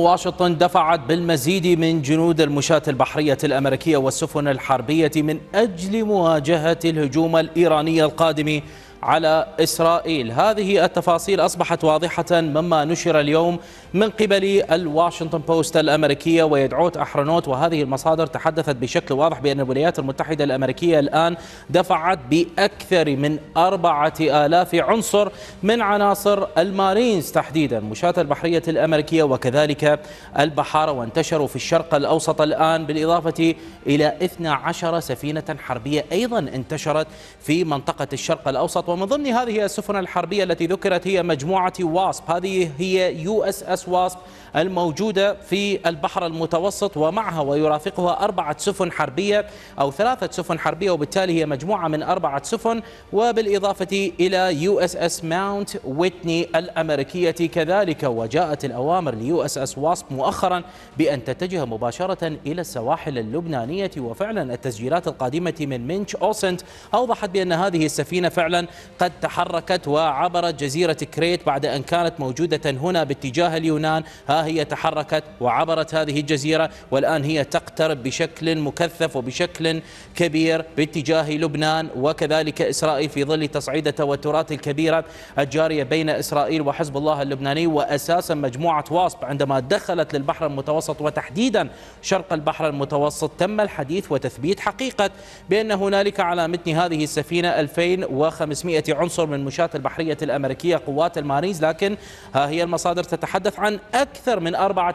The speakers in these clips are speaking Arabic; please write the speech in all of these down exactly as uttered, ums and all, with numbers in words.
واشنطن دفعت بالمزيد من جنود المشاة البحرية الأمريكية والسفن الحربية من أجل مواجهة الهجوم الإيراني القادم على إسرائيل. هذه التفاصيل أصبحت واضحة مما نشر اليوم من قبل الواشنطن بوست الأمريكية ويدعوت أحرنوت، وهذه المصادر تحدثت بشكل واضح بأن الولايات المتحدة الأمريكية الآن دفعت بأكثر من أربعة آلاف عنصر من عناصر المارينز تحديدا مشاة البحرية الأمريكية وكذلك البحارة، وانتشروا في الشرق الأوسط الآن، بالإضافة إلى اثنتي عشرة سفينة حربية أيضا انتشرت في منطقة الشرق الأوسط، ومن ضمن هذه السفن الحربية التي ذكرت هي مجموعة واسب. هذه هي يو إس إس واسب الموجودة في البحر المتوسط، ومعها ويرافقها أربعة سفن حربية أو ثلاثة سفن حربية، وبالتالي هي مجموعة من أربعة سفن، وبالإضافة إلى يو إس إس Mount Whitney الأمريكية كذلك. وجاءت الأوامر ل يو إس إس واسب مؤخرا بأن تتجه مباشرة إلى السواحل اللبنانية، وفعلا التسجيلات القادمة من منش أوسنت أوضحت بأن هذه السفينة فعلا قد تحركت وعبرت جزيرة كريت بعد أن كانت موجودة هنا باتجاه اليونان. ها هي تحركت وعبرت هذه الجزيرة، والآن هي تقترب بشكل مكثف وبشكل كبير باتجاه لبنان وكذلك إسرائيل، في ظل تصعيد التوترات الكبيرة الجارية بين إسرائيل وحزب الله اللبناني. وأساسا مجموعة واسب عندما دخلت للبحر المتوسط وتحديدا شرق البحر المتوسط تم الحديث وتثبيت حقيقة بأن هنالك على متن هذه السفينة ألفين وخمسمائة عنصر من مشاة البحرية الأمريكية قوات المارينز، لكن ها هي المصادر تتحدث عن أكثر من أربعة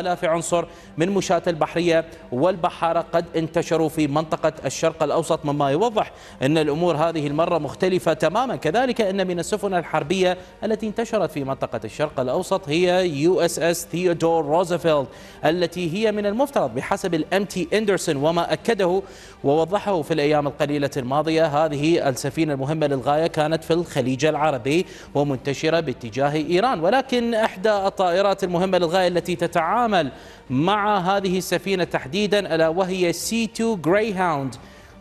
آلاف عنصر من مشاة البحرية والبحارة قد انتشروا في منطقة الشرق الأوسط، مما يوضح أن الأمور هذه المرة مختلفة تماما. كذلك أن من السفن الحربية التي انتشرت في منطقة الشرق الأوسط هي يو إس إس Theodore Roosevelt التي هي من المفترض بحسب الام تي اندرسون وما أكده ووضحه في الأيام القليلة الماضية، هذه السفينة المهمة للغاية كانت في الخليج العربي ومنتشرة باتجاه إيران، ولكن إحدى الطائرات المهمة للغاية التي تتعامل مع هذه السفينة تحديدا ألا وهي سي تو Greyhound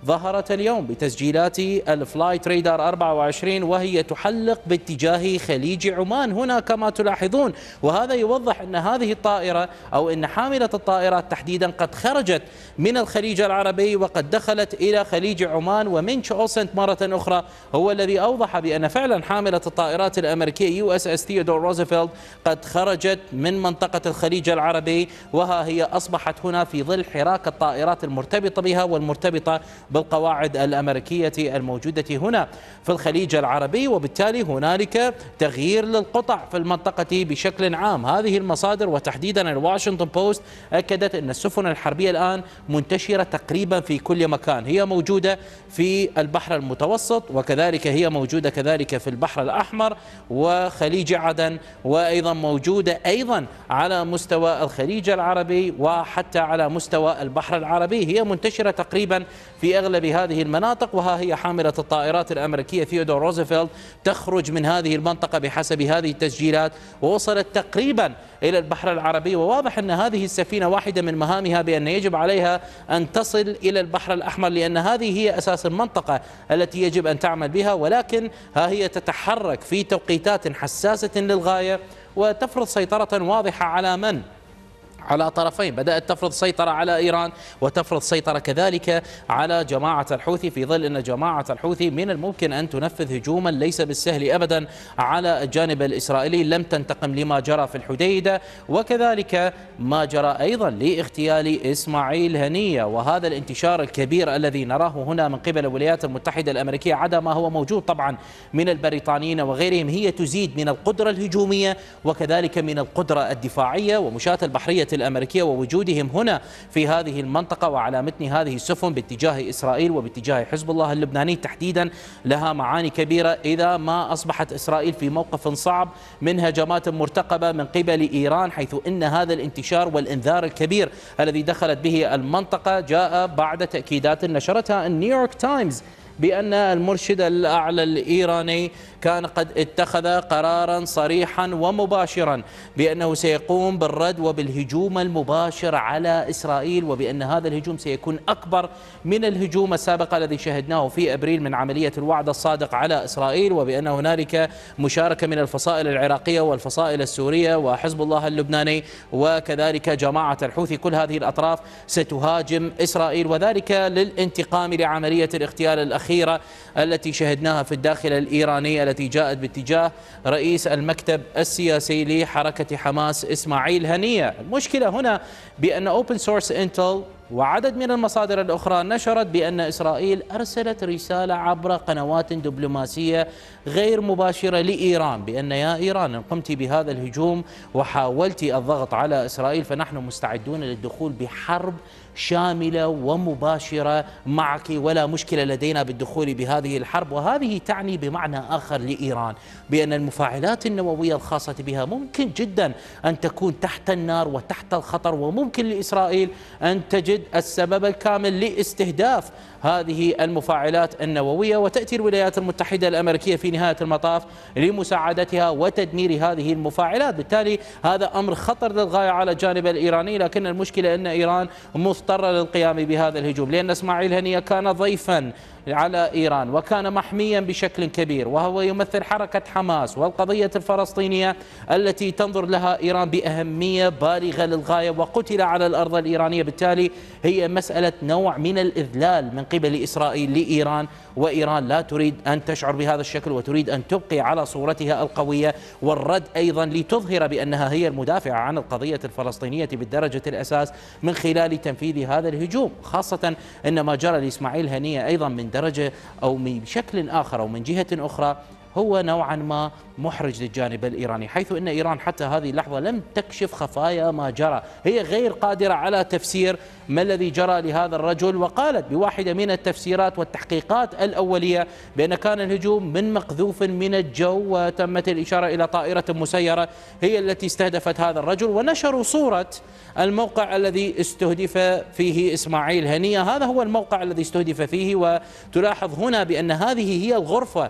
ظهرت اليوم بتسجيلات الفلايت ريدار أربعة وعشرين وهي تحلق باتجاه خليج عمان هنا كما تلاحظون، وهذا يوضح أن هذه الطائرة أو أن حاملة الطائرات تحديدا قد خرجت من الخليج العربي وقد دخلت إلى خليج عمان. ومنش أوسنت مرة أخرى هو الذي أوضح بأن فعلا حاملة الطائرات الأمريكية يو إس إس ثيودور روزفلت قد خرجت من منطقة الخليج العربي، وها هي أصبحت هنا في ظل حراك الطائرات المرتبطة بها والمرتبطة بالقواعد الأمريكية الموجودة هنا في الخليج العربي، وبالتالي هنالك تغيير للقطع في المنطقة بشكل عام. هذه المصادر وتحديدا الواشنطن بوست أكدت أن السفن الحربية الآن منتشرة تقريبا في كل مكان، هي موجودة في البحر المتوسط وكذلك هي موجودة كذلك في البحر الأحمر وخليج عدن، وأيضا موجودة أيضا على مستوى الخليج العربي وحتى على مستوى البحر العربي، هي منتشرة تقريبا في أغلب هذه المناطق. وها هي حاملة الطائرات الأمريكية ثيودور روزفلت تخرج من هذه المنطقة بحسب هذه التسجيلات ووصلت تقريبا إلى البحر العربي، وواضح أن هذه السفينة واحدة من مهامها بأن يجب عليها أن تصل إلى البحر الأحمر لأن هذه هي أساس المنطقة التي يجب أن تعمل بها، ولكن ها هي تتحرك في توقيتات حساسة للغاية وتفرض سيطرة واضحة على من؟ على طرفين، بدأت تفرض سيطرة على إيران وتفرض سيطرة كذلك على جماعة الحوثي، في ظل أن جماعة الحوثي من الممكن أن تنفذ هجوما ليس بالسهل أبدا على الجانب الإسرائيلي، لم تنتقم لما جرى في الحديدة وكذلك ما جرى أيضا لاغتيال إسماعيل هنية. وهذا الانتشار الكبير الذي نراه هنا من قبل الولايات المتحدة الأمريكية عدا ما هو موجود طبعا من البريطانيين وغيرهم، هي تزيد من القدرة الهجومية وكذلك من القدرة الدفاعية، ومشاة البحرية الأمريكية ووجودهم هنا في هذه المنطقة وعلى متن هذه السفن باتجاه إسرائيل وباتجاه حزب الله اللبناني تحديدا لها معاني كبيرة إذا ما أصبحت إسرائيل في موقف صعب من هجمات مرتقبة من قبل إيران، حيث إن هذا الانتشار والإنذار الكبير الذي دخلت به المنطقة جاء بعد تأكيدات نشرتها نيويورك تايمز بأن المرشد الأعلى الإيراني كان قد اتخذ قرارا صريحا ومباشرا بأنه سيقوم بالرد وبالهجوم المباشر على إسرائيل، وبأن هذا الهجوم سيكون أكبر من الهجوم السابق الذي شهدناه في أبريل من عملية الوعد الصادق على إسرائيل، وبأن هنالك مشاركة من الفصائل العراقية والفصائل السورية وحزب الله اللبناني وكذلك جماعة الحوثي. كل هذه الأطراف ستهاجم إسرائيل، وذلك للانتقام لعملية الاغتيال الأخيرة التي شهدناها في الداخل الإيراني التي جاءت باتجاه رئيس المكتب السياسي لحركة حماس إسماعيل هنية. المشكلة هنا بأن Open Source Intel وعدد من المصادر الأخرى نشرت بأن إسرائيل أرسلت رسالة عبر قنوات دبلوماسية غير مباشرة لإيران بأن يا إيران إن قمت بهذا الهجوم وحاولت الضغط على إسرائيل فنحن مستعدون للدخول بحرب شاملة ومباشرة معك، ولا مشكلة لدينا بالدخول بهذه الحرب. وهذه تعني بمعنى آخر لإيران بأن المفاعلات النووية الخاصة بها ممكن جدا أن تكون تحت النار وتحت الخطر، وممكن لإسرائيل أن تجد السبب الكامل لاستهداف هذه المفاعلات النووية، وتأتي الولايات المتحدة الأمريكية في نهاية المطاف لمساعدتها وتدمير هذه المفاعلات. بالتالي هذا أمر خطر للغاية على الجانب الإيراني، لكن المشكلة أن إيران مضطرة للقيام بهذا الهجوم لأن إسماعيل هنية كان ضيفاً على إيران وكان محميا بشكل كبير، وهو يمثل حركة حماس والقضية الفلسطينية التي تنظر لها إيران بأهمية بالغة للغاية، وقتل على الأرض الإيرانية. بالتالي هي مسألة نوع من الإذلال من قبل إسرائيل لإيران، وإيران لا تريد أن تشعر بهذا الشكل وتريد أن تبقي على صورتها القوية، والرد أيضا لتظهر بأنها هي المدافعة عن القضية الفلسطينية بالدرجة الأساس من خلال تنفيذ هذا الهجوم، خاصة أن ما جرى لإسماعيل هنية أيضا من درجة أو من شكل آخر أو من جهة أخرى هو نوعا ما محرج للجانب الإيراني، حيث أن إيران حتى هذه اللحظة لم تكشف خفايا ما جرى، هي غير قادرة على تفسير ما الذي جرى لهذا الرجل. وقالت بواحدة من التفسيرات والتحقيقات الأولية بأن كان الهجوم من مقذوف من الجو، وتمت الإشارة إلى طائرة مسيرة هي التي استهدفت هذا الرجل، ونشروا صورة الموقع الذي استهدف فيه إسماعيل هنية. هذا هو الموقع الذي استهدف فيه، وتلاحظ هنا بأن هذه هي الغرفة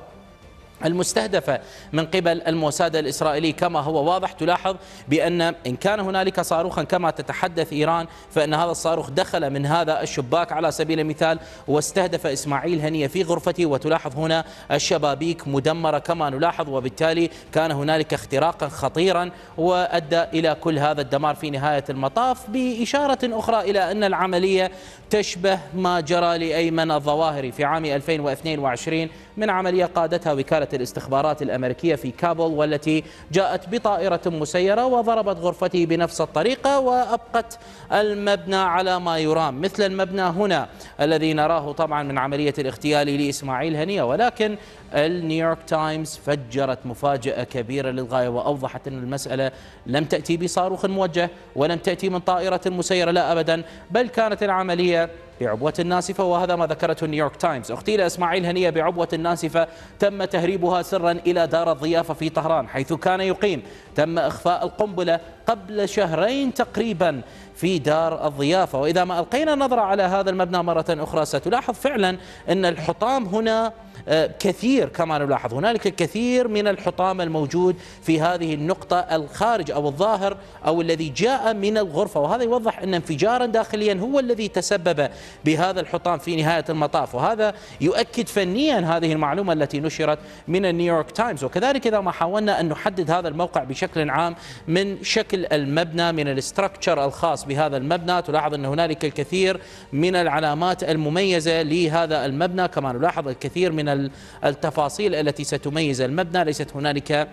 المستهدفة من قبل الموساد الإسرائيلي كما هو واضح. تلاحظ بأن إن كان هنالك صاروخا كما تتحدث إيران فإن هذا الصاروخ دخل من هذا الشباك على سبيل المثال واستهدف إسماعيل هنية في غرفته، وتلاحظ هنا الشبابيك مدمرة كما نلاحظ، وبالتالي كان هنالك اختراقا خطيرا وأدى إلى كل هذا الدمار في نهاية المطاف، بإشارة أخرى إلى أن العملية تشبه ما جرى لأيمن الظواهري في عام ألفين واثنين وعشرين من عملية قادتها وكالة الاستخبارات الأمريكية في كابول، والتي جاءت بطائرة مسيرة وضربت غرفته بنفس الطريقة وأبقت المبنى على ما يرام، مثل المبنى هنا الذي نراه طبعا من عملية الاغتيال لإسماعيل هنية. ولكن النيويورك تايمز فجرت مفاجأة كبيرة للغاية وأوضحت أن المسألة لم تأتي بصاروخ موجه ولم تأتي من طائرة مسيرة، لا أبدا، بل كانت العملية بعبوة ناسفة، وهذا ما ذكرته نيويورك تايمز. اغتيل إسماعيل هنية بعبوة ناسفة تم تهريبها سرا إلى دار الضيافة في طهران حيث كان يقيم، تم إخفاء القنبلة قبل شهرين تقريبا في دار الضيافة. وإذا ما ألقينا نظرة على هذا المبنى مرة أخرى ستلاحظ فعلا أن الحطام هنا كثير كما نلاحظ، هنالك الكثير من الحطام الموجود في هذه النقطة الخارج أو الظاهر أو الذي جاء من الغرفة، وهذا يوضح أن انفجارا داخليا هو الذي تسبب بهذا الحطام في نهاية المطاف، وهذا يؤكد فنيا هذه المعلومة التي نشرت من النيويورك تايمز. وكذلك إذا ما حاولنا أن نحدد هذا الموقع بشكل عام من شكل المبنى من الاستراكشر الخاص بهذا المبنى، تلاحظ أن هنالك الكثير من العلامات المميزة لهذا المبنى، كما نلاحظ الكثير من التفاصيل التي ستميز المبنى، ليست هنالك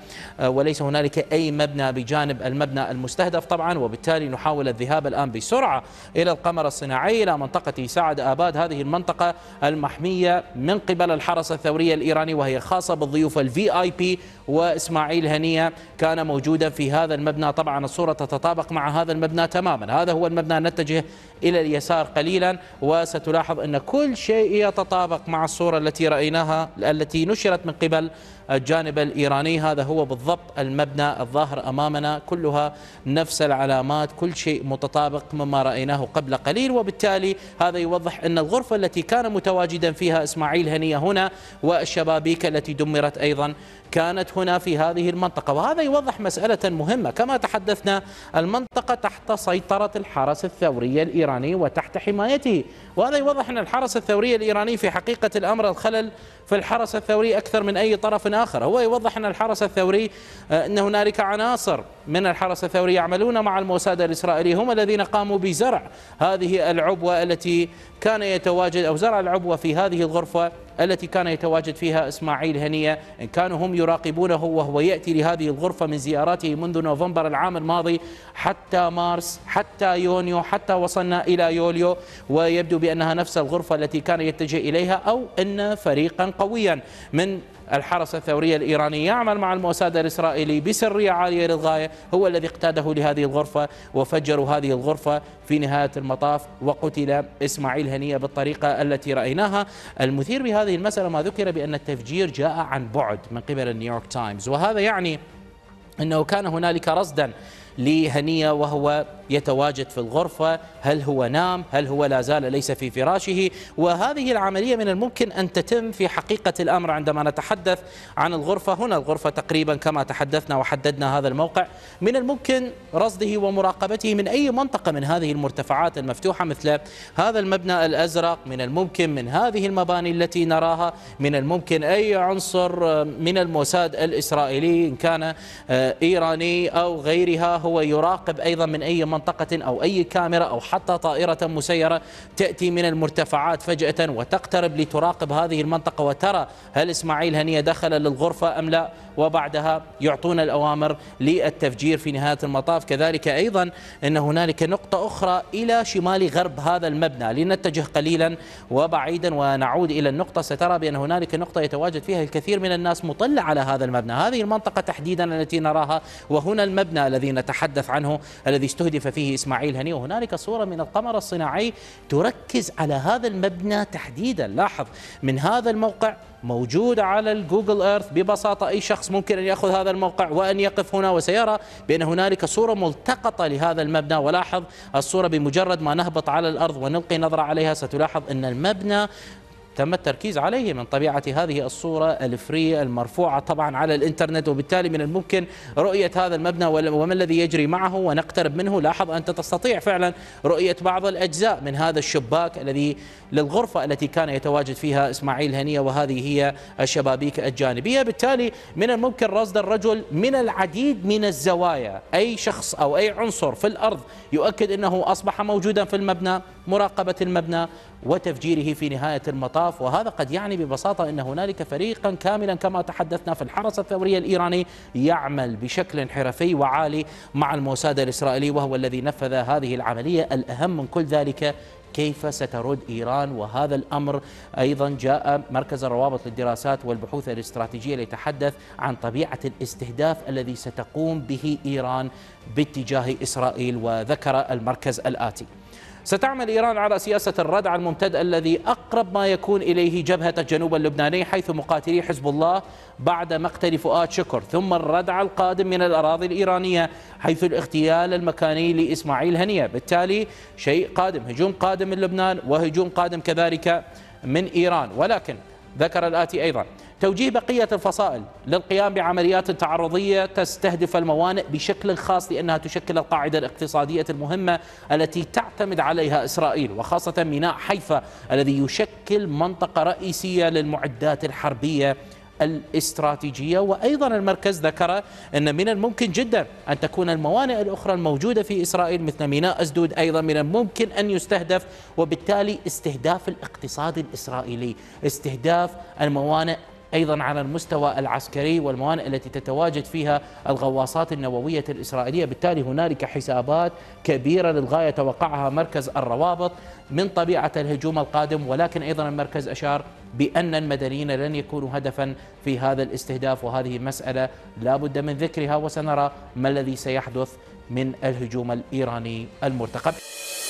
وليس هنالك أي مبنى بجانب المبنى المستهدف طبعا. وبالتالي نحاول الذهاب الآن بسرعة إلى القمر الصناعي إلى منطقة سعد آباد، هذه المنطقة المحمية من قبل الحرس الثوري الإيراني وهي خاصة بالضيوف الفي آي بي، وإسماعيل هنية كان موجودا في هذا المبنى. طبعا الصورة تتطابق مع هذا المبنى تماما. هذا هو المبنى، نتجه إلى اليسار قليلا وستلاحظ أن كل شيء يتطابق مع الصورة التي رأيناها التي نشرت من قبل الجانب الإيراني. هذا هو بالضبط المبنى الظاهر أمامنا، كلها نفس العلامات، كل شيء متطابق مما رأيناه قبل قليل. وبالتالي هذا يوضح أن الغرفة التي كان متواجدا فيها إسماعيل هنية هنا والشبابيك التي دمرت أيضا كانت هنا في هذه المنطقة، وهذا يوضح مسألة مهمة. كما تحدثنا، المنطقة تحت سيطرة الحرس الثوري الإيراني وتحت حمايته، وهذا يوضح أن الحرس الثوري الإيراني في حقيقة الأمر الخلل في الحرس الثوري أكثر من أي طرف آخر. هو يوضح أن الحرس الثوري، أن هنالك عناصر من الحرس الثوري يعملون مع الموساد الإسرائيلي، هم الذين قاموا بزرع هذه العبوة التي كان يتواجد، أو زرع العبوة في هذه الغرفة التي كان يتواجد فيها إسماعيل هنية، إن كانوا هم يراقبونه وهو يأتي لهذه الغرفة من زياراته منذ نوفمبر العام الماضي حتى مارس، حتى يونيو، حتى وصلنا إلى يوليو، ويبدو بأنها نفس الغرفة التي كان يتجه إليها، أو أن فريقا قويا من الحرس الثوري الإيراني يعمل مع الموساد الإسرائيلي بسرية عالية للغاية هو الذي اقتاده لهذه الغرفة، وفجروا هذه الغرفة في نهاية المطاف، وقتل إسماعيل هنية بالطريقة التي رأيناها. المثير بهذه المسألة ما ذكر بأن التفجير جاء عن بعد من قبل النيويورك تايمز، وهذا يعني أنه كان هنالك رصدا لهنية وهو يتواجد في الغرفة. هل هو نام؟ هل هو لا زال ليس في فراشه؟ وهذه العملية من الممكن أن تتم في حقيقة الأمر عندما نتحدث عن الغرفة. هنا الغرفة تقريبا كما تحدثنا وحددنا هذا الموقع، من الممكن رصده ومراقبته من أي منطقة من هذه المرتفعات المفتوحة مثل هذا المبنى الأزرق، من الممكن من هذه المباني التي نراها، من الممكن أي عنصر من الموساد الإسرائيلي إن كان إيراني أو غيرها، هو يراقب أيضا من أي منطقة، أو أي كاميرا، أو حتى طائرة مسيرة تأتي من المرتفعات فجأة وتقترب لتراقب هذه المنطقة وترى هل إسماعيل هنية دخل للغرفة أم لا، وبعدها يعطون الأوامر للتفجير في نهاية المطاف. كذلك أيضا أن هنالك نقطة أخرى إلى شمال غرب هذا المبنى، لنتجه قليلا وبعيدا ونعود إلى النقطة. سترى بأن هنالك نقطة يتواجد فيها الكثير من الناس مطلع على هذا المبنى، هذه المنطقة تحديدا التي نراها، وهنا المبنى الذي نتحدث عنه الذي استهدف فيه إسماعيل هنية. وهنالك صورة من القمر الصناعي تركز على هذا المبنى تحديدا. لاحظ من هذا الموقع، موجود على الجوجل ايرث ببساطة، أي شخص ممكن أن يأخذ هذا الموقع وأن يقف هنا وسيرى بأن هنالك صورة ملتقطة لهذا المبنى. ولاحظ الصورة، بمجرد ما نهبط على الأرض ونلقي نظرة عليها ستلاحظ أن المبنى تم التركيز عليه من طبيعة هذه الصورة الفري المرفوعة طبعا على الإنترنت، وبالتالي من الممكن رؤية هذا المبنى وما الذي يجري معه ونقترب منه. لاحظ أنت تستطيع فعلا رؤية بعض الأجزاء من هذا الشباك الذي للغرفة التي كان يتواجد فيها إسماعيل هنية، وهذه هي الشبابيك الجانبية. بالتالي من الممكن رصد الرجل من العديد من الزوايا، أي شخص أو أي عنصر في الأرض يؤكد أنه أصبح موجودا في المبنى، مراقبة المبنى وتفجيره في نهاية المطاف. وهذا قد يعني ببساطة أن هنالك فريقا كاملا كما تحدثنا في الحرس الثوري الإيراني يعمل بشكل حرفي وعالي مع الموساد الإسرائيلي، وهو الذي نفذ هذه العملية. الأهم من كل ذلك، كيف سترد إيران؟ وهذا الأمر أيضا جاء مركز الروابط للدراسات والبحوث الاستراتيجية ليتحدث عن طبيعة الاستهداف الذي ستقوم به إيران باتجاه إسرائيل. وذكر المركز الآتي: ستعمل إيران على سياسة الردع الممتد الذي أقرب ما يكون إليه جبهة الجنوب اللبناني، حيث مقاتلي حزب الله بعد مقتل فؤاد شكر، ثم الردع القادم من الأراضي الإيرانية حيث الاغتيال المكاني لإسماعيل هنية. بالتالي شيء قادم، هجوم قادم من لبنان وهجوم قادم كذلك من إيران. ولكن ذكر الآتي أيضا: توجيه بقية الفصائل للقيام بعمليات تعرضية تستهدف الموانئ بشكل خاص، لأنها تشكل القاعدة الاقتصادية المهمة التي تعتمد عليها إسرائيل، وخاصة ميناء حيفا الذي يشكل منطقة رئيسية للمعدات الحربية الاستراتيجية. وأيضا المركز ذكر أن من الممكن جدا أن تكون الموانئ الأخرى الموجودة في إسرائيل مثل ميناء أسدود أيضا من الممكن أن يستهدف، وبالتالي استهداف الاقتصاد الإسرائيلي، استهداف الموانئ أيضا على المستوى العسكري والموانئ التي تتواجد فيها الغواصات النووية الإسرائيلية. بالتالي هنالك حسابات كبيرة للغاية توقعها مركز الروابط من طبيعة الهجوم القادم. ولكن أيضا المركز أشار بأن المدنيين لن يكونوا هدفا في هذا الاستهداف، وهذه مسألة لا بد من ذكرها، وسنرى ما الذي سيحدث من الهجوم الإيراني المرتقب.